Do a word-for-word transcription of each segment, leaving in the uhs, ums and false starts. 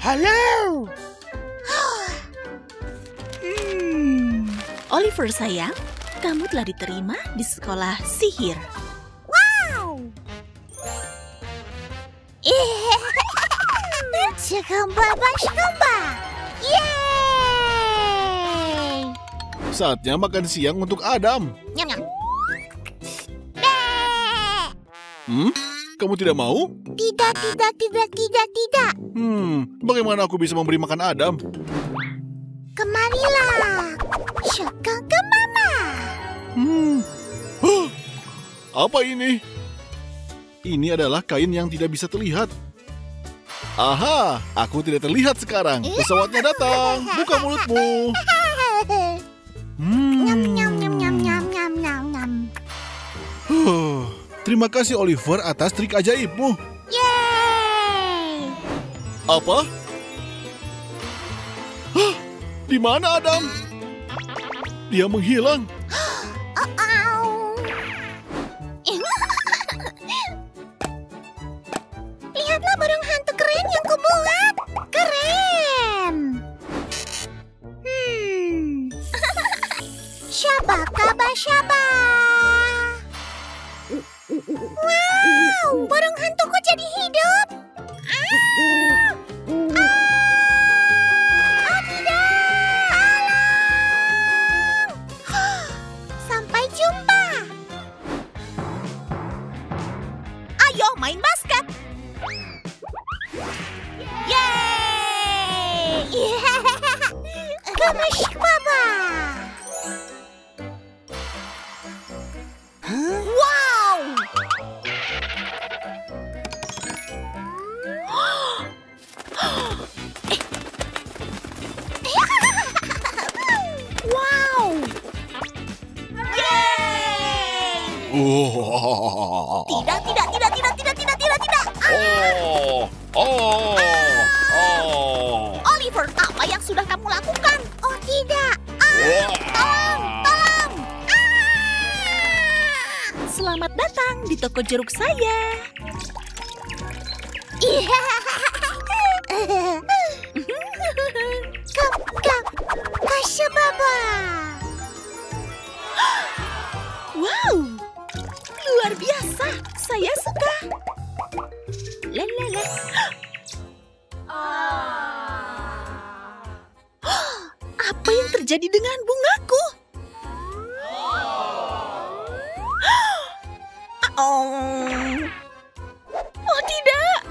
Halo. hmm. Oliver sayang, kamu telah diterima di sekolah sihir. Wow. Sekembang sekembang. Yeay. Saatnya makan siang untuk Adam. Nyam nyam. Hmm? Kamu tidak mau? Tidak, tidak, tidak, tidak, tidak. Hmm, bagaimana aku bisa memberi makan Adam? Kemarilah, syokong ke Mama. Hmm, huh? Apa ini? Ini adalah kain yang tidak bisa terlihat. Aha, aku tidak terlihat sekarang. Pesawatnya datang. Buka mulutmu. Hmm. Nyam, nyam, nyam, nyam, nyam, nyam, nyam, nyam. Huh. Terima kasih Oliver atas trik ajaibmu. Yeay! Apa? Hah? Di mana Adam? Dia menghilang. Oh-oh. Lihatlah burung hantu keren yang kubuat. Keren. Hmm. Syabak, kabah, syabak. Wow, burung hantuku jadi hidup. Ah! Ah! Oh tidak, alang. Sampai jumpa. Ayo main basket. Yeay! Kamush Baba. Wow. Tidak, tidak, tidak, tidak, tidak, tidak, tidak, tidak. Oh, oh, oh. Oliver, apa yang sudah kamu lakukan? Oh, tidak. Ah, tolong, tolong. Ah. Selamat datang di toko jeruk saya. Kap, kap, kasih Baba. Wow. Luar biasa, saya suka. Lelele. Apa yang terjadi dengan bungaku? Oh tidak.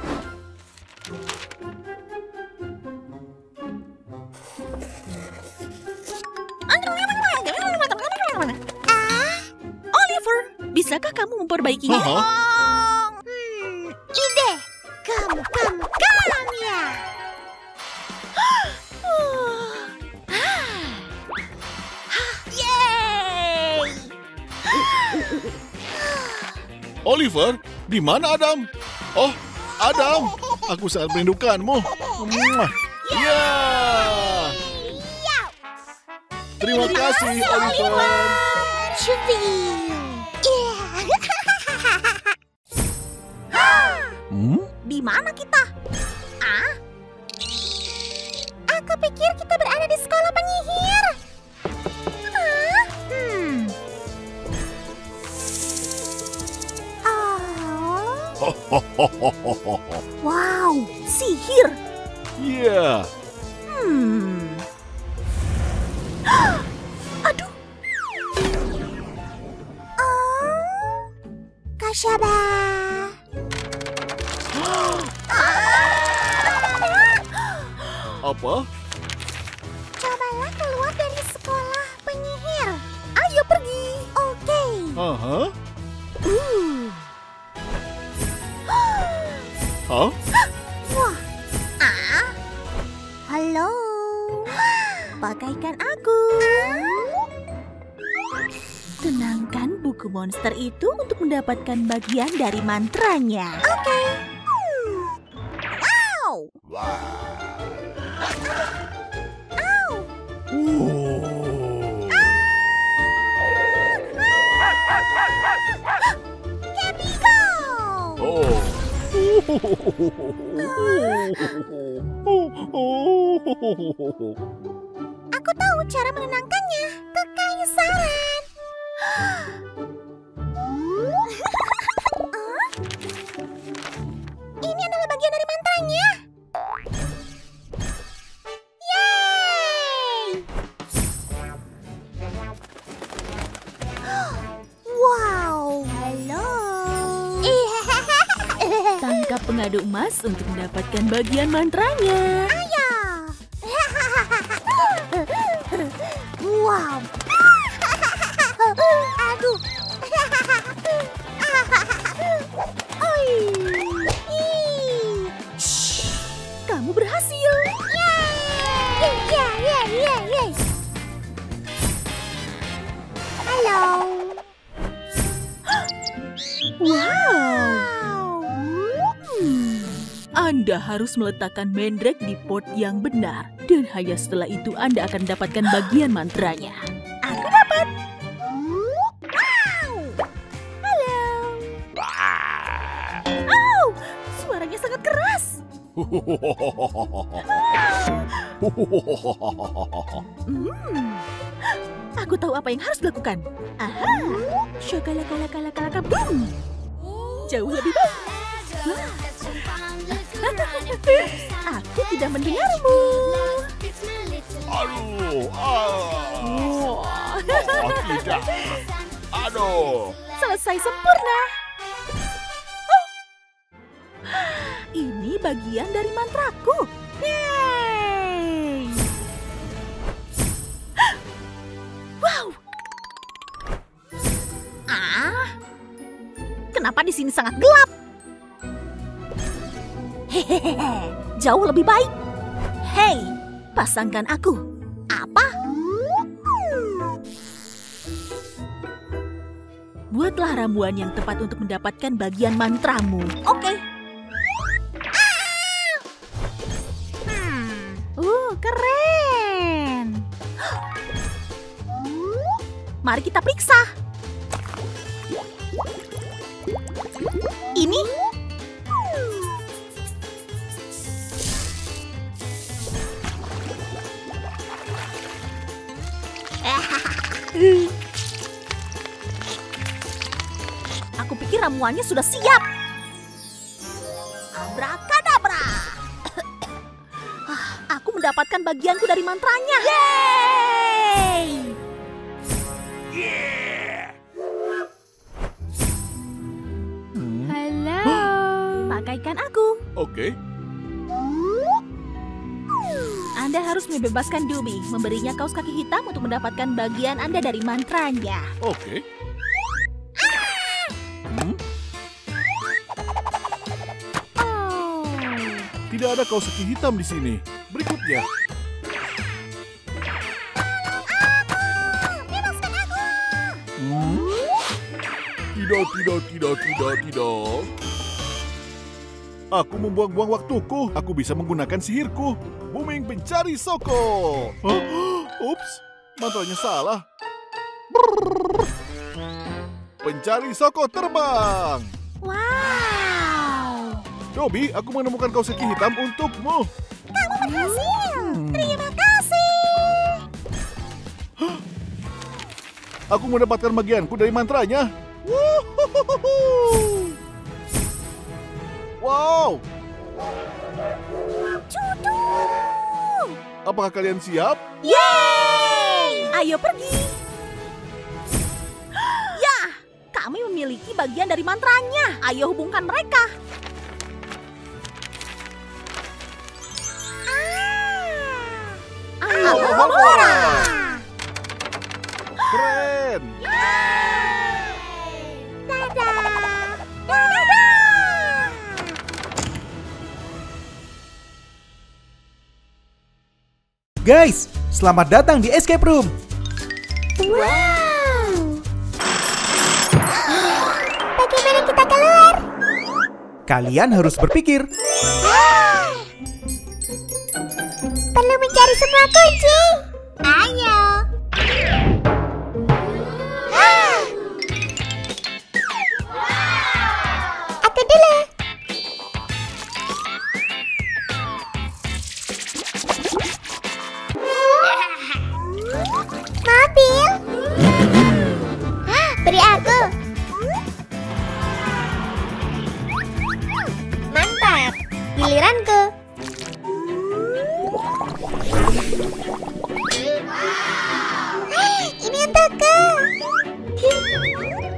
Bisakah kamu memperbaikinya? Uh-huh. Hmm, ide, kam, kam, kam ya. Yeay! Oliver, di mana Adam? Oh, Adam, aku sangat merindukanmu. Yeah. Terima kasih, Oliver. Oliver. Hmm? Di mana kita? Ah? Aku pikir kita berada di sekolah penyihir. Ah? Hmm. Oh. Wow, sihir. Iya. Yeah. Hmm. Aduh. Oh, Kasyaba. Apa? Cobalah keluar dari sekolah penyihir. Ayo pergi. Oke. Okay. Uh-huh. uh. huh? Wah. Ah. Halo. Pakaikan aku. Tenangkan buku monster itu untuk mendapatkan bagian dari mantranya. Oke. Okay. Wow. Wow. Aku tahu cara menenangkannya. Kekaisaran. Ini adalah bagian dari mantranya. Yeay! Wow! Halo. Tangkap pengadu emas untuk mendapatkan bagian mantranya. Ayo! Wow! Aduh! Oi! Kamu berhasil! Yeay! Yeah, yeah, yeah, yeah. Halo! Wow! Anda harus meletakkan mendrek di pot yang benar. Dan hanya setelah itu Anda akan mendapatkan bagian mantranya. Aku dapat! Wow! Halo! Oh! Suaranya sangat keras! hmm. Aku tahu apa yang harus dilakukan. Aha! Shakalakalakalakalaka boom! Jauh lebih baik! Wah. Aku tidak mendengarmu. Aduh, aduh, oh, tidak. Aduh. Selesai sempurna. Oh. Ini bagian dari mantraku. Yeay. Wow. Ah. Kenapa di sini sangat gelap? Hehehe, jauh lebih baik. Hei, pasangkan aku. Apa? Buatlah ramuan yang tepat untuk mendapatkan bagian mantramu. Oke. Okay. Ah! Hmm. Uh, keren. Mari kita periksa. Ini. Aku pikir ramuannya sudah siap. Abrakadabra. Aku mendapatkan bagianku dari mantranya. Yeay! Yeah! Halo. Pakaikan aku. Oke. Okay. Anda harus membebaskan Dubi, memberinya kaos kaki hitam untuk mendapatkan bagian Anda dari mantranya. Oke. Okay. Ah! Hmm? Oh. Tidak ada kaos kaki hitam di sini. Berikutnya. Tolong aku! Bebaskan aku! Hmm? Tidak, tidak, tidak, tidak, tidak. Aku membuang-buang waktuku. Aku bisa menggunakan sihirku. Booming pencari Soko. Huh? Ups, mantranya salah. Brrr. Pencari Soko terbang. Wow. Dobby, aku menemukan kaos kaki hitam untukmu. Kamu berhasil. Hmm. Terima kasih. Huh? Aku mendapatkan bagianku dari mantranya. Woohoo. Wow. Cuduh! Apakah kalian siap? Yeay! Ayo pergi! Ya! Kami memiliki bagian dari mantranya. Ayo hubungkan mereka. Ah! Ayo, Oliver! Keren! Yeay! Dadah! Dadah! Guys, selamat datang di escape room. Wow. Bagaimana kita keluar? Kalian harus berpikir. Ah. Perlu mencari semua kunci. Ayo. Ah. Aku dulu. giliranku. Ini untukku.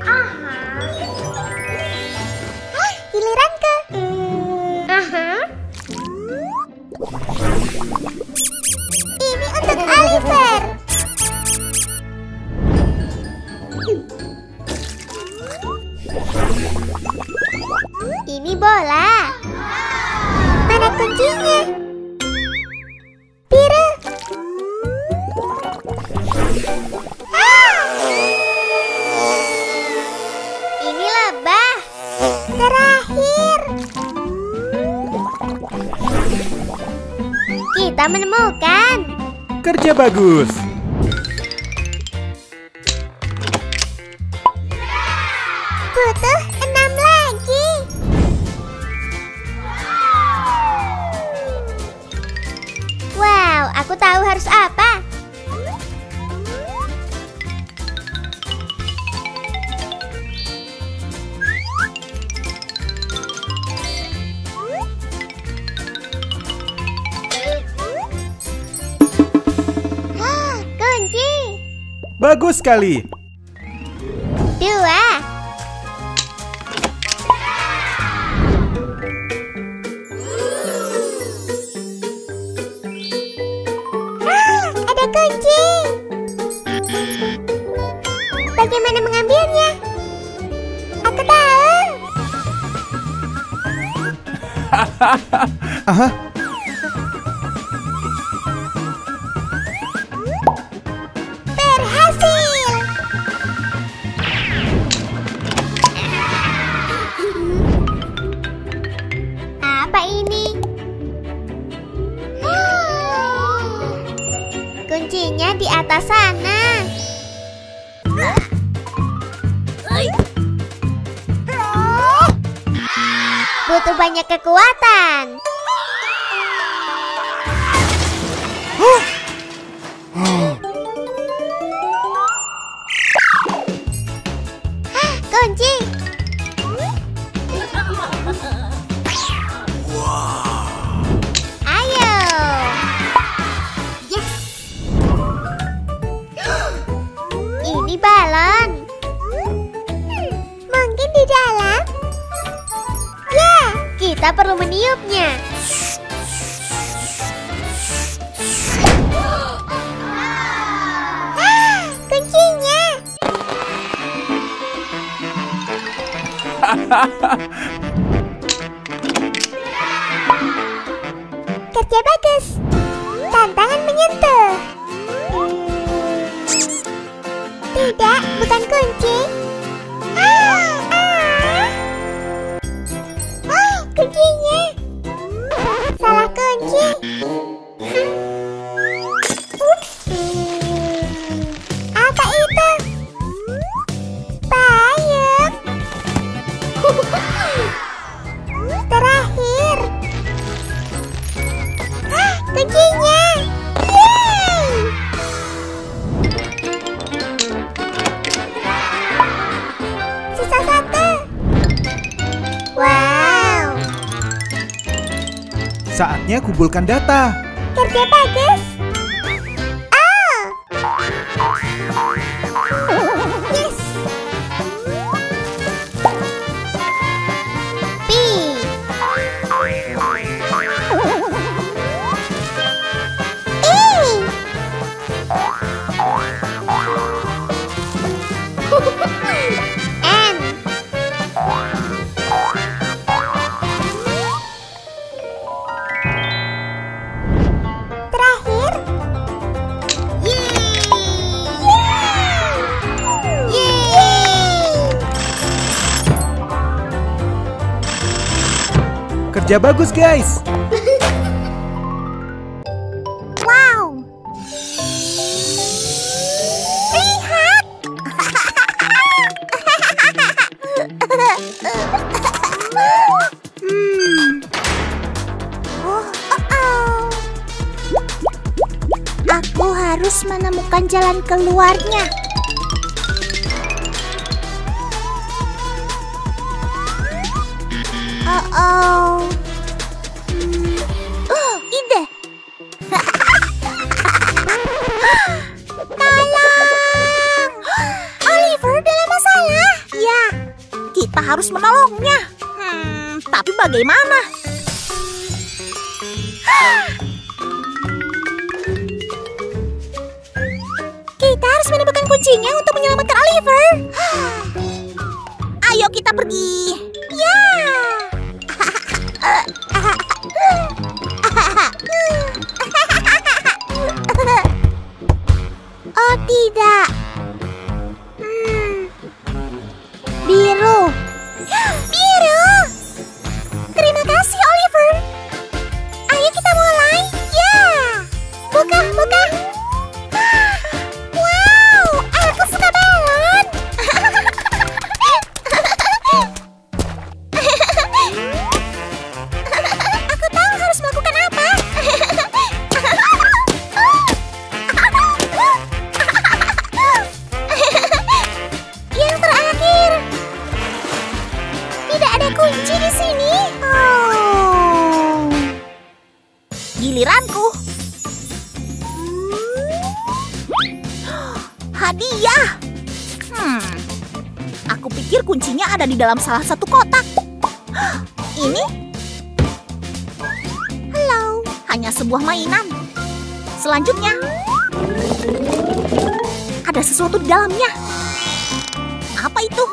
Hah, giliranku. Aha. Ini untuk Oliver. Ini bola. Mana kuncinya? Biru. Ah! Ini lebah. Terakhir. Kita menemukan. Kerja bagus. Butuh enam lagi. Wow, aku tahu harus apa. Oh, kunci. Bagus sekali. Dua. Kunci. Bagaimana mengambilnya? Aku tahu. Aha. Berhasil. Apa ini? Kuncinya di atas sana. Butuh banyak kekuatan. Kunci. Balon. Mungkin di dalam. Ya, kita perlu meniupnya. Ah, kuncinya. Kerja bagus. Tantangan menyentuh. Tidak, bukan kunci. Ah, ah. Oh, kuncinya. Salah kunci. Apa itu? Payung. Terakhir. Ah, kuncinya. Saatnya kumpulkan data. Kerja bagus. Oh. Yes. B. E. Kerja bagus, guys. Wow. Lihat. hmm. oh, oh, oh. Aku harus menemukan jalan keluarnya. Oh, oh. harus menolongnya. Hmm, tapi bagaimana? Kita harus menemukan kuncinya untuk menyelamatkan Oliver. Ayo kita pergi. Ya. Oh tidak. Hmm. Biru. Biru. Terima kasih Oliver. Ayo kita mulai. Ya. Buka, buka. Wow, aku suka balon. Aku tahu harus melakukan apa. Kunci di sini. Oh. Giliranku. Hmm. Hadiah. Hmm. Aku pikir kuncinya ada di dalam salah satu kotak. Ini? Halo. Hanya sebuah mainan. Selanjutnya. Ada sesuatu di dalamnya. Apa itu?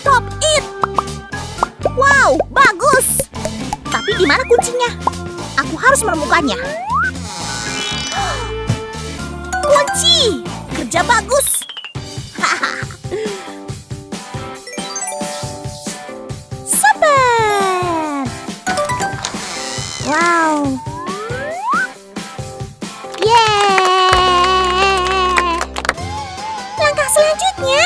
Pop it. Wow, bagus. Tapi di mana kuncinya? Aku harus menemukannya. Kunci. Kerja bagus. Sabar. Wow. Yeah. Langkah selanjutnya.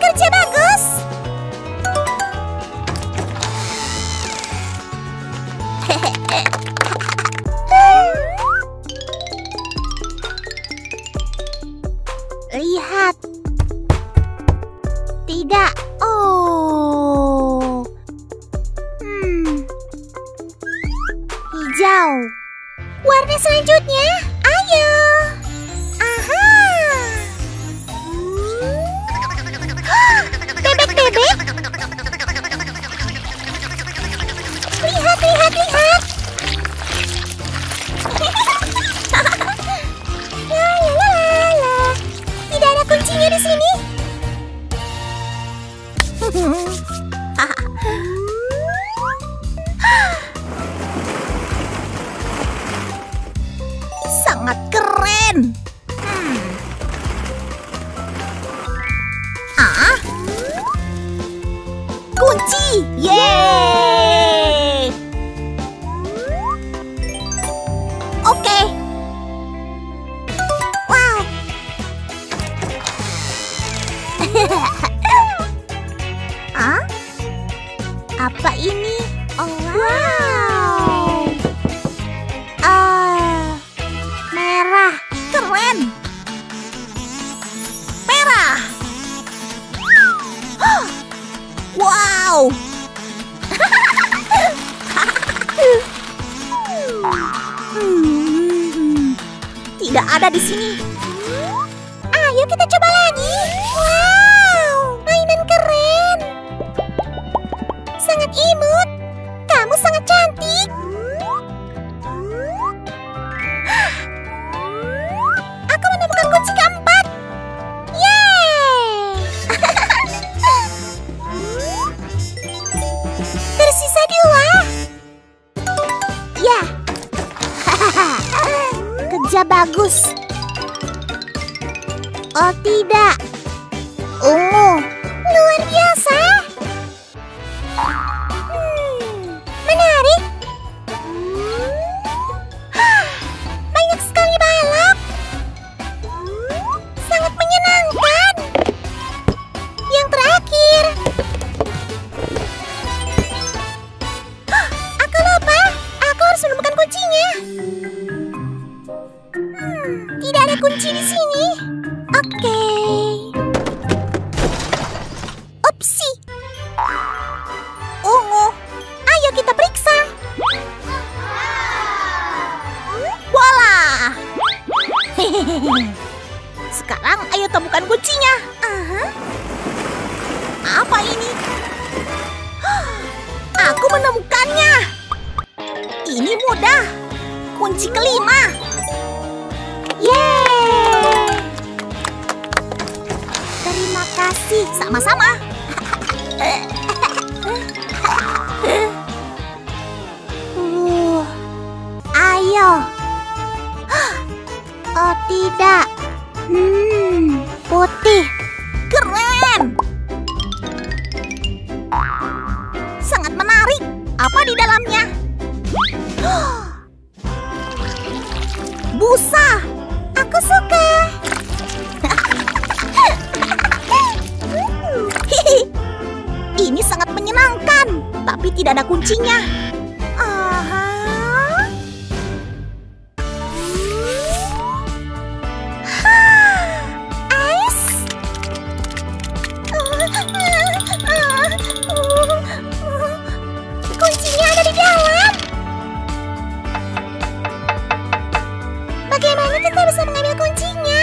Kerja bagus. Lihat. Tidak. Oh. Hmm. Hijau. Warna selanjutnya. Ayo. Aha. Bebek-bebek. Lihat, lihat, lihat. Kuncinya di sini. Sangat keren. Hmm. Ah, kunci, yeay. Oke. Okay. Ah? Apa ini? Oh, wow. Uh, merah. Keren. Merah. Wow. Tidak ada di sini. Ayo kita coba lagi. Wow. Sangat imut. Kamu sangat cantik. Aku menemukan kunci keempat. Yeay. Oh tidak, ungu. Luar biasa. Hmm, menarik. Hah, banyak sekali balap. Sangat menyenangkan. Yang terakhir. Hah, aku lupa. Aku harus menemukan kuncinya. Hmm, tidak ada kunci di sini. Oke. Upsi. Ungu. Ayo kita periksa. Voila. Sekarang ayo temukan kuncinya. Uh-huh. Apa ini? Aku menemukannya. Ini mudah. Kunci kelima. Yeay. Terima kasih. Sama-sama. Uh, ayo. Oh tidak. Hmm, putih. Keren. Sangat menarik. Apa di dalamnya? Busa. Aku suka. Ini sangat menyenangkan, tapi tidak ada kuncinya. Uh-huh. Ais. Kuncinya ada di dalam. Bagaimana kita bisa mengambil kuncinya?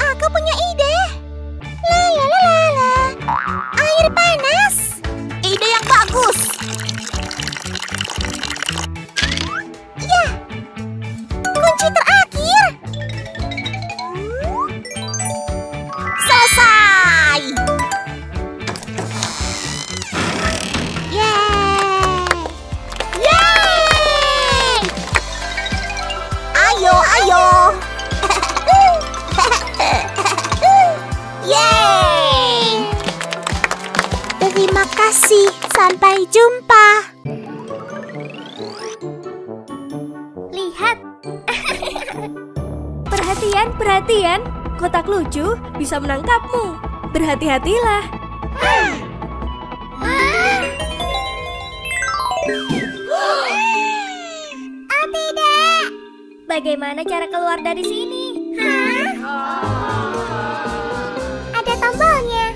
Aku punya ide. La la la la la. Air panas. Ide yang bagus. Ya. Kunci terakhir. Selesai. Yeay. Yeay. Ayo, ayo. Yeay. Terima kasih. Sampai jumpa. Lihat. Perhatian, perhatian. Kotak lucu bisa menangkapmu. Berhati-hatilah. Oh tidak. Bagaimana cara keluar dari sini? Ada tombolnya.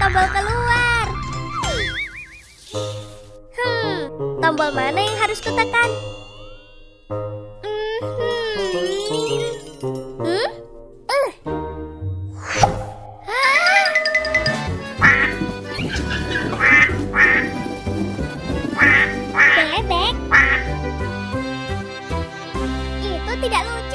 Tombol keluar. Hmm, tombol mana yang harus kutekan? Mm-hmm. Hmm? Uh. Bebek. Itu tidak lucu.